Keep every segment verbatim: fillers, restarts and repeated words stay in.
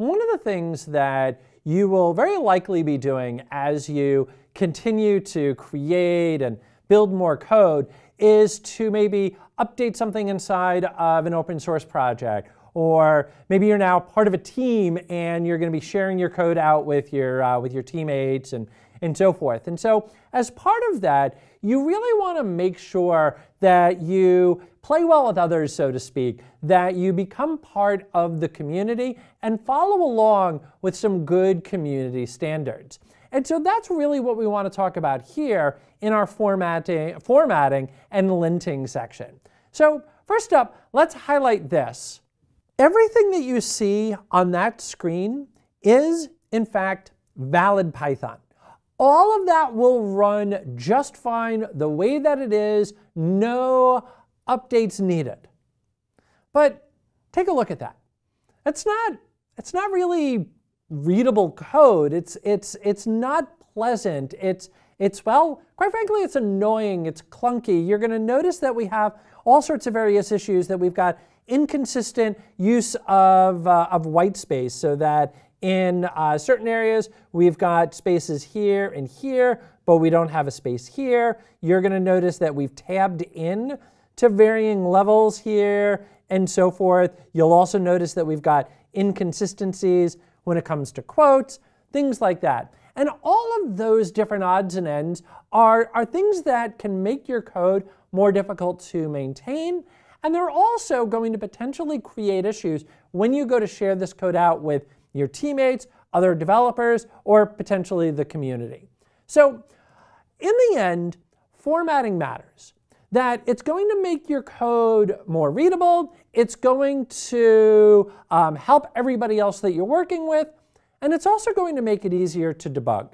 One of the things that you will very likely be doing as you continue to create and build more code is to maybe update something inside of an open source project. Or maybe you're now part of a team and you're going to be sharing your code out with your, uh, with your teammates and, and so forth. And so as part of that, you really want to make sure that you play well with others, so to speak, that you become part of the community and follow along with some good community standards. And so that's really what we want to talk about here in our formatting, formatting and linting section. So first up, let's highlight this. Everything that you see on that screen is, in fact, valid Python. All of that will run just fine the way that it is, no updates needed. But take a look at that. It's not, it's not really readable code. It's, it's, it's not pleasant. It's, it's, well, quite frankly, it's annoying. It's clunky. You're going to notice that we have all sorts of various issues, that we've got inconsistent use of, uh, of white space, so that in uh, certain areas we've got spaces here and here, but we don't have a space here. You're going to notice that we've tabbed in to varying levels here and so forth. You'll also notice that we've got inconsistencies when it comes to quotes, things like that. And all of those different odds and ends are, are things that can make your code more difficult to maintain. And they're also going to potentially create issues when you go to share this code out with your teammates, other developers, or potentially the community. So in the end, formatting matters. That it's going to make your code more readable, it's going to um, help everybody else that you're working with, and it's also going to make it easier to debug.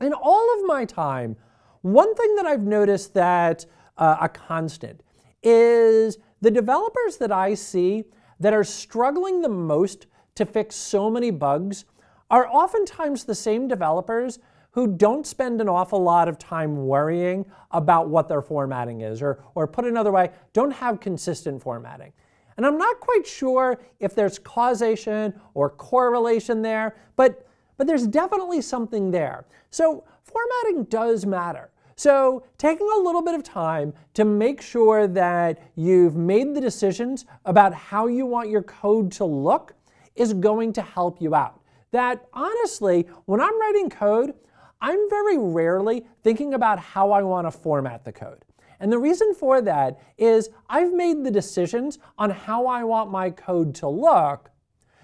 In all of my time, one thing that I've noticed that uh, a constant is the developers that I see that are struggling the most to fix so many bugs are oftentimes the same developers who don't spend an awful lot of time worrying about what their formatting is, or, or put another way, don't have consistent formatting. And I'm not quite sure if there's causation or correlation there, but, but there's definitely something there. So formatting does matter. So taking a little bit of time to make sure that you've made the decisions about how you want your code to look is going to help you out. That honestly, when I'm writing code, I'm very rarely thinking about how I want to format the code. And the reason for that is I've made the decisions on how I want my code to look.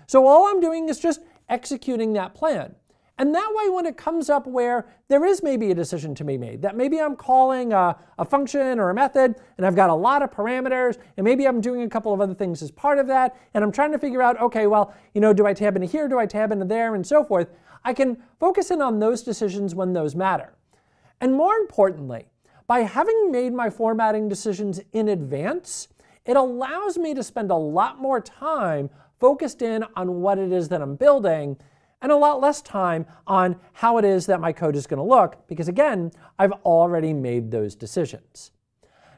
So all I'm doing is just executing that plan. And that way, when it comes up where there is maybe a decision to be made, that maybe I'm calling a, a function or a method, and I've got a lot of parameters, and maybe I'm doing a couple of other things as part of that, and I'm trying to figure out, okay, well, you know, do I tab into here, do I tab into there, and so forth. I can focus in on those decisions when those matter. And more importantly, by having made my formatting decisions in advance, it allows me to spend a lot more time focused in on what it is that I'm building, and a lot less time on how it is that my code is going to look, because again, I've already made those decisions.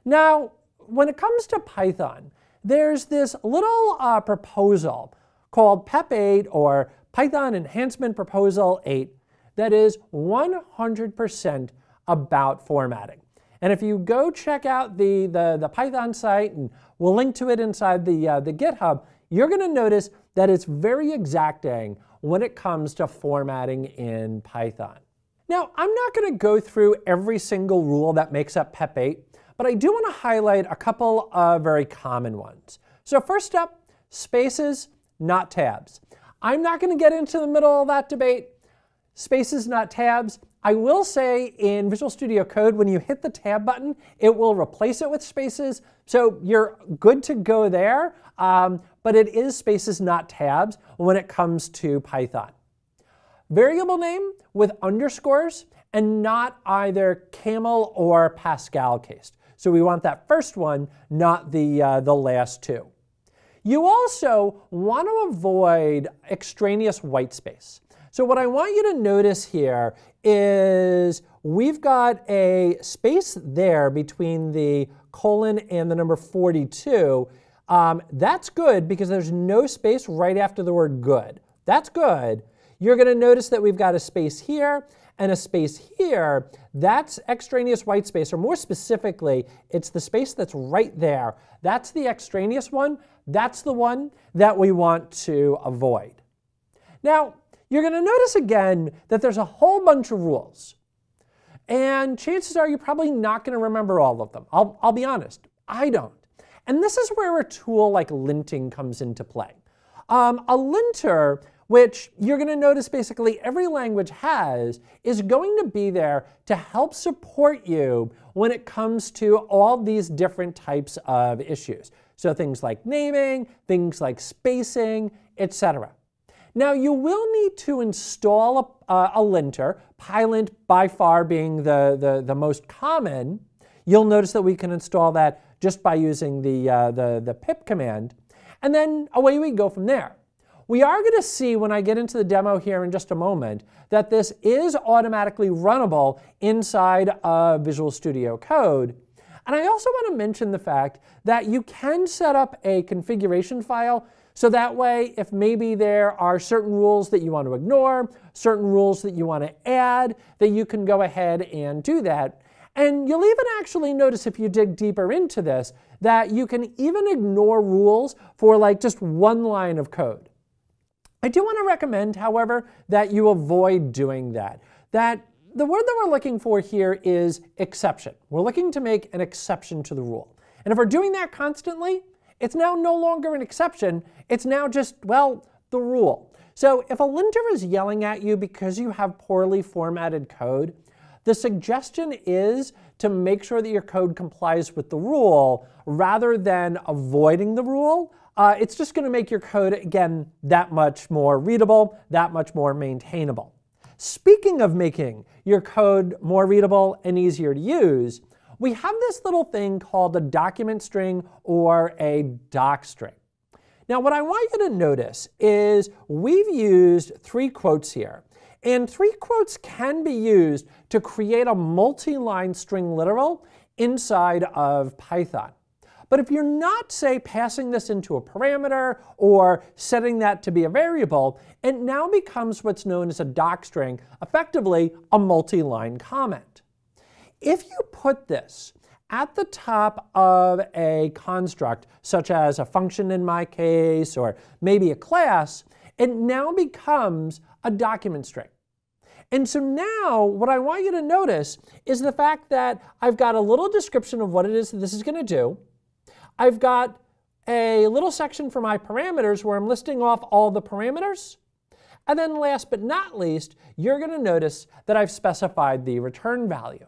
Now, when it comes to Python, there's this little uh, proposal called PEP eight, or Python Enhancement Proposal eight, that is one hundred percent about formatting. And if you go check out the, the, the Python site, and we'll link to it inside the, uh, the GitHub, you're going to notice that it's very exacting when it comes to formatting in Python. Now, I'm not going to go through every single rule that makes up PEP eight, but I do want to highlight a couple of very common ones. So first up, spaces, not tabs. I'm not going to get into the middle of that debate. Spaces, not tabs. I will say in Visual Studio Code, when you hit the tab button, it will replace it with spaces, so you're good to go there. Um, but it is spaces, not tabs, when it comes to Python. Variable name with underscores, and not either camel or Pascal cased. So we want that first one, not the, uh, the last two. You also want to avoid extraneous white space. So what I want you to notice here is we've got a space there between the colon and the number forty-two. Um, that's good because there's no space right after the word good. That's good. You're going to notice that we've got a space here and a space here. That's extraneous white space, or more specifically, it's the space that's right there. That's the extraneous one. That's the one that we want to avoid. Now, you're going to notice again that there's a whole bunch of rules. And chances are you're probably not going to remember all of them. I'll, I'll be honest, I don't. And this is where a tool like linting comes into play. Um, a linter, which you're going to notice basically every language has, is going to be there to help support you when it comes to all these different types of issues. So things like naming, things like spacing, et cetera. Now you will need to install a, uh, a linter, PyLint by far being the, the, the most common. You'll notice that we can install that just by using the, uh, the, the pip command. And then away we go from there. We are going to see when I get into the demo here in just a moment that this is automatically runnable inside of Visual Studio Code. And I also want to mention the fact that you can set up a configuration file so that way if maybe there are certain rules that you want to ignore, certain rules that you want to add, that you can go ahead and do that. And you'll even actually notice if you dig deeper into this that you can even ignore rules for like just one line of code. I do want to recommend, however, that you avoid doing that. That the word that we're looking for here is exception. We're looking to make an exception to the rule. And if we're doing that constantly, it's now no longer an exception. It's now just, well, the rule. So if a linter is yelling at you because you have poorly formatted code, the suggestion is to make sure that your code complies with the rule rather than avoiding the rule. Uh, it's just going to make your code, again, that much more readable, that much more maintainable. Speaking of making your code more readable and easier to use, we have this little thing called a document string or a doc string. Now, what I want you to notice is we've used three quotes here. And three quotes can be used to create a multi-line string literal inside of Python. But if you're not, say, passing this into a parameter or setting that to be a variable, it now becomes what's known as a doc string, effectively a multi-line comment. If you put this at the top of a construct, such as a function in my case, or maybe a class, it now becomes a document string. And so now what I want you to notice is the fact that I've got a little description of what it is that this is going to do. I've got a little section for my parameters where I'm listing off all the parameters. And then last but not least, you're going to notice that I've specified the return value.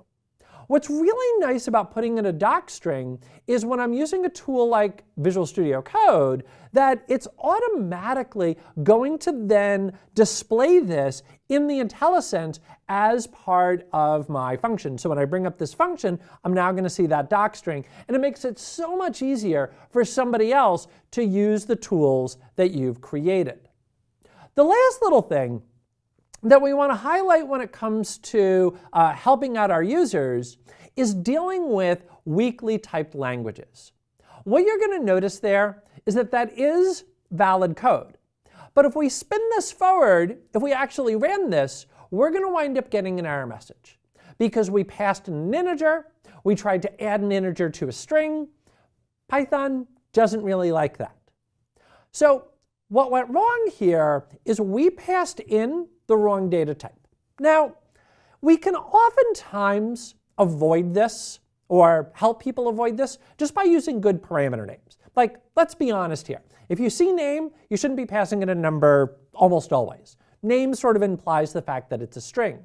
What's really nice about putting in a doc string is when I'm using a tool like Visual Studio Code, that it's automatically going to then display this in the IntelliSense as part of my function. So when I bring up this function, I'm now going to see that doc string, and it makes it so much easier for somebody else to use the tools that you've created. The last little thing that we want to highlight when it comes to uh, helping out our users is dealing with weakly typed languages. What you're going to notice there is that that is valid code. But if we spin this forward, if we actually ran this, we're going to wind up getting an error message because we passed an integer, we tried to add an integer to a string. Python doesn't really like that. So what went wrong here is we passed in the wrong data type. Now, we can oftentimes avoid this or help people avoid this just by using good parameter names. Like, let's be honest here. If you see name, you shouldn't be passing in a number almost always. Name sort of implies the fact that it's a string.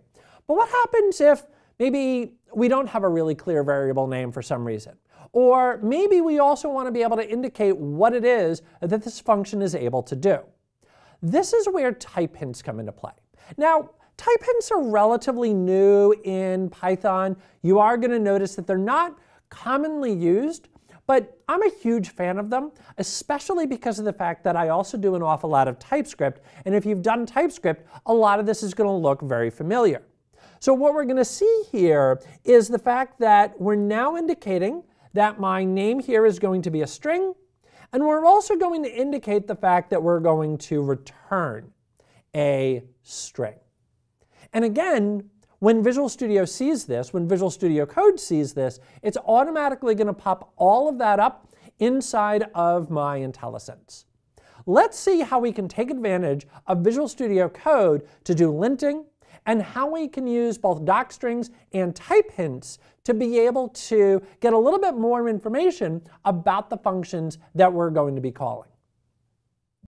But what happens if maybe we don't have a really clear variable name for some reason? Or maybe we also want to be able to indicate what it is that this function is able to do. This is where type hints come into play. Now, type hints are relatively new in Python. You are going to notice that they're not commonly used, but I'm a huge fan of them, especially because of the fact that I also do an awful lot of TypeScript, and if you've done TypeScript, a lot of this is going to look very familiar. So what we're going to see here is the fact that we're now indicating that my name here is going to be a string, and we're also going to indicate the fact that we're going to return. a string. And again, when Visual Studio sees this, when Visual Studio Code sees this, it's automatically going to pop all of that up inside of my IntelliSense. Let's see how we can take advantage of Visual Studio Code to do linting, and how we can use both docstrings and type hints to be able to get a little bit more information about the functions that we're going to be calling.